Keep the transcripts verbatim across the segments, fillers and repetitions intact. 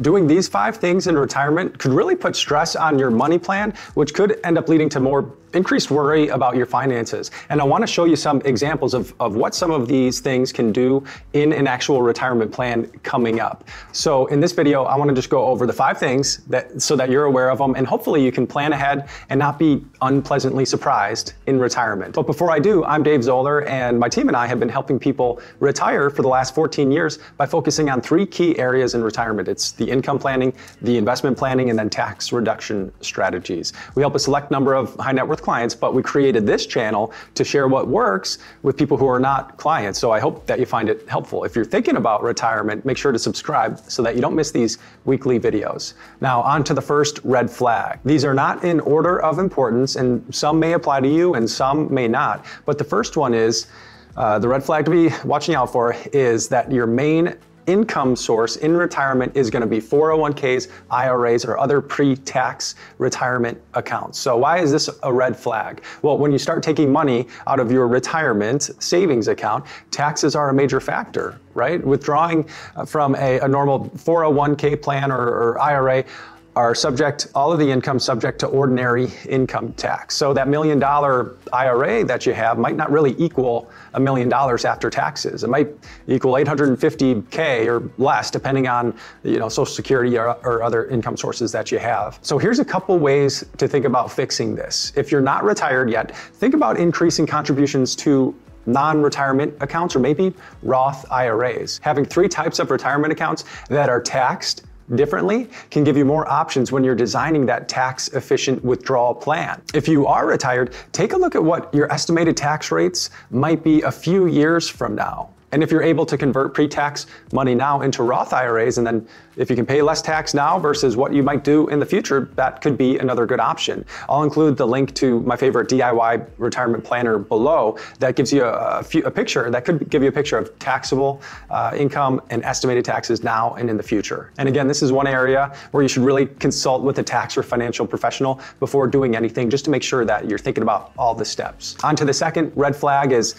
Doing these five things in retirement could really put stress on your money plan, which could end up leading to more increased worry about your finances. And I want to show you some examples of, of what some of these things can do in an actual retirement plan coming up. So in this video, I want to just go over the five things that so that you're aware of them, and hopefully you can plan ahead and not be unpleasantly surprised in retirement. But before I do, I'm Dave Zoller, and my team and I have been helping people retire for the last fourteen years by focusing on three key areas in retirement. It's the income planning, the investment planning, and then tax reduction strategies. We help a select number of high net worth clients, but we created this channel to share what works with people who are not clients. So I hope that you find it helpful. If you're thinking about retirement, make sure to subscribe so that you don't miss these weekly videos. Now, on to the first red flag. These are not in order of importance, and some may apply to you and some may not. But the first one is, uh, the red flag to be watching out for is that your main income source in retirement is going to be four oh one Ks, I R As, or other pre-tax retirement accounts. So why is this a red flag? Well, when you start taking money out of your retirement savings account, taxes are a major factor, right? Withdrawing from a, a normal four oh one K plan or, or I R A are subject, all of the income subject to ordinary income tax. So that million dollar I R A that you have might not really equal a million dollars after taxes. It might equal eight hundred fifty K or less, depending on, you know, Social Security or, or other income sources that you have. So here's a couple ways to think about fixing this. If you're not retired yet, think about increasing contributions to non-retirement accounts or maybe Roth I R As. Having three types of retirement accounts that are taxed differently can give you more options when you're designing that tax efficient withdrawal plan. If you are retired, take a look at what your estimated tax rates might be a few years from now. And if you're able to convert pre-tax money now into Roth I R As, and then if you can pay less tax now versus what you might do in the future, that could be another good option. I'll include the link to my favorite D I Y retirement planner below that gives you a, few, a picture, that could give you a picture of taxable uh, income and estimated taxes now and in the future. And again, this is one area where you should really consult with a tax or financial professional before doing anything, just to make sure that you're thinking about all the steps. On to the second red flag is,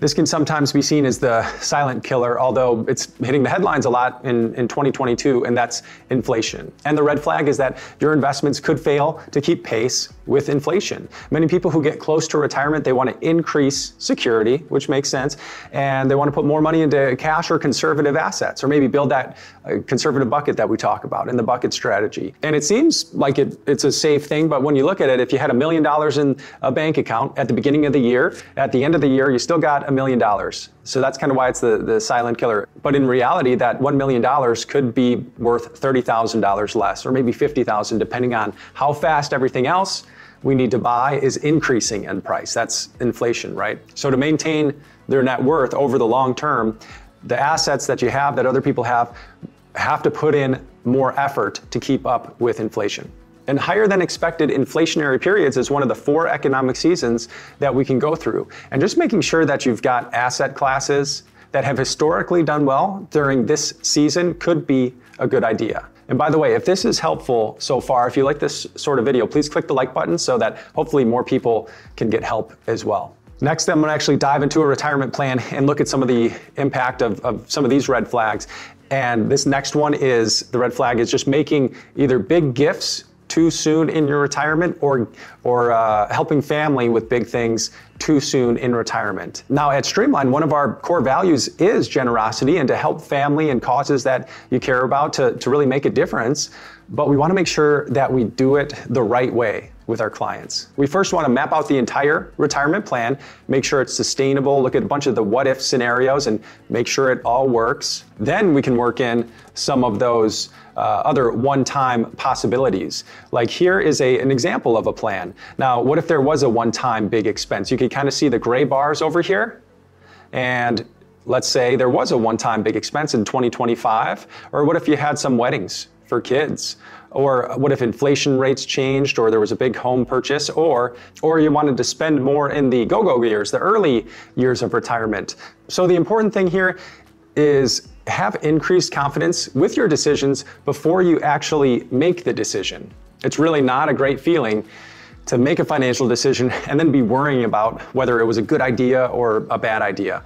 this can sometimes be seen as the silent killer, although it's hitting the headlines a lot in, in twenty twenty-two, and that's inflation. And the red flag is that your investments could fail to keep pace with inflation. Many people who get close to retirement, they want to increase security, which makes sense, and they want to put more money into cash or conservative assets, or maybe build that conservative bucket that we talk about in the bucket strategy. And it seems like it, it's a safe thing, but when you look at it, if you had a million dollars in a bank account at the beginning of the year, at the end of the year, you still got a million dollars. So that's kind of why it's the, the silent killer. But in reality, that one million dollars could be worth thirty thousand dollars less, or maybe fifty thousand dollars, depending on how fast everything else we need to buy is increasing in price. That's inflation, right? So to maintain their net worth over the long term, the assets that you have that other people have have to put in more effort to keep up with inflation. And higher than expected inflationary periods is one of the four economic seasons that we can go through. And just making sure that you've got asset classes that have historically done well during this season could be a good idea. And by the way, if this is helpful so far, if you like this sort of video, please click the like button so that hopefully more people can get help as well. Next, I'm gonna actually dive into a retirement plan and look at some of the impact of, of some of these red flags. And this next one is, the red flag is just making either big gifts too soon in your retirement, or, or uh, helping family with big things too soon in retirement. Now at Streamline, one of our core values is generosity, and to help family and causes that you care about to, to really make a difference. But we want to make sure that we do it the right way with our clients. We first want to map out the entire retirement plan, make sure it's sustainable, look at a bunch of the what if scenarios and make sure it all works. Then we can work in some of those uh, other one-time possibilities. Like here is a, an example of a plan. Now, what if there was a one-time big expense? You can kind of see the gray bars over here, and let's say there was a one-time big expense in twenty twenty-five, or what if you had some weddings for kids? Or what if inflation rates changed, or there was a big home purchase, or, or you wanted to spend more in the go-go years, the early years of retirement. So the important thing here is have increased confidence with your decisions before you actually make the decision. It's really not a great feeling to make a financial decision and then be worrying about whether it was a good idea or a bad idea.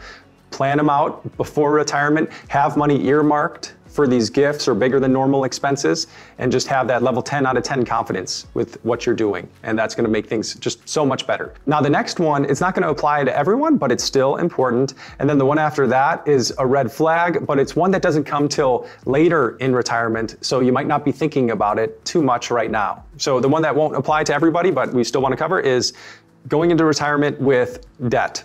Plan them out before retirement, have money earmarked for these gifts or bigger than normal expenses, and just have that level ten out of ten confidence with what you're doing. And that's gonna make things just so much better. Now the next one, it's not gonna apply to everyone, but it's still important. And then the one after that is a red flag, but it's one that doesn't come till later in retirement. So you might not be thinking about it too much right now. So the one that won't apply to everybody, but we still wanna cover, is going into retirement with debt,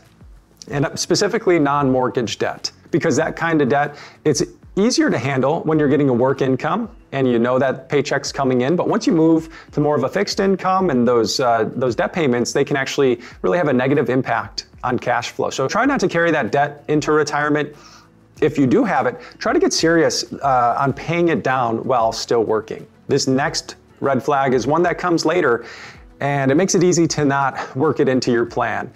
and specifically non-mortgage debt, because that kind of debt, it's easier to handle when you're getting a work income and you know that paycheck's coming in. But once you move to more of a fixed income and those, uh, those debt payments, they can actually really have a negative impact on cash flow. So try not to carry that debt into retirement. If you do have it, try to get serious uh, on paying it down while still working. This next red flag is one that comes later, and it makes it easy to not work it into your plan.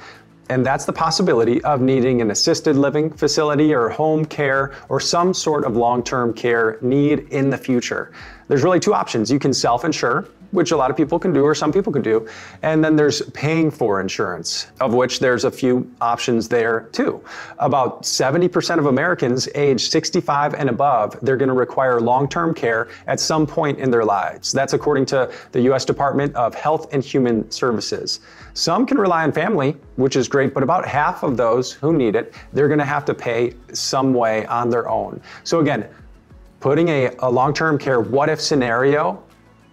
And that's the possibility of needing an assisted living facility or home care or some sort of long-term care need in the future. There's really two options. You can self-insure, which a lot of people can do, or some people can do. And then there's paying for insurance, of which there's a few options there too. About seventy percent of Americans age sixty-five and above, they're gonna require long-term care at some point in their lives. That's according to the U S Department of Health and Human Services. Some can rely on family, which is great, but about half of those who need it, they're gonna have to pay some way on their own. So again, putting a, a long-term care what-if scenario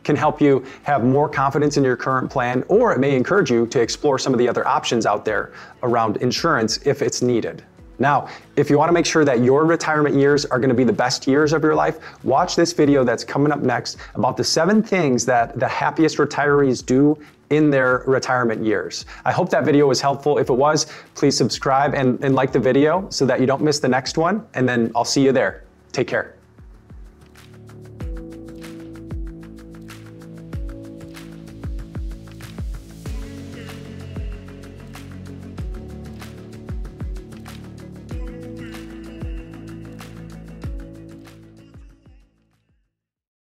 can help you have more confidence in your current plan, or it may encourage you to explore some of the other options out there around insurance if it's needed. Now, if you want to make sure that your retirement years are going to be the best years of your life, watch this video that's coming up next about the seven things that the happiest retirees do in their retirement years. I hope that video was helpful. If it was, please subscribe and, and like the video so that you don't miss the next one. And then I'll see you there. Take care.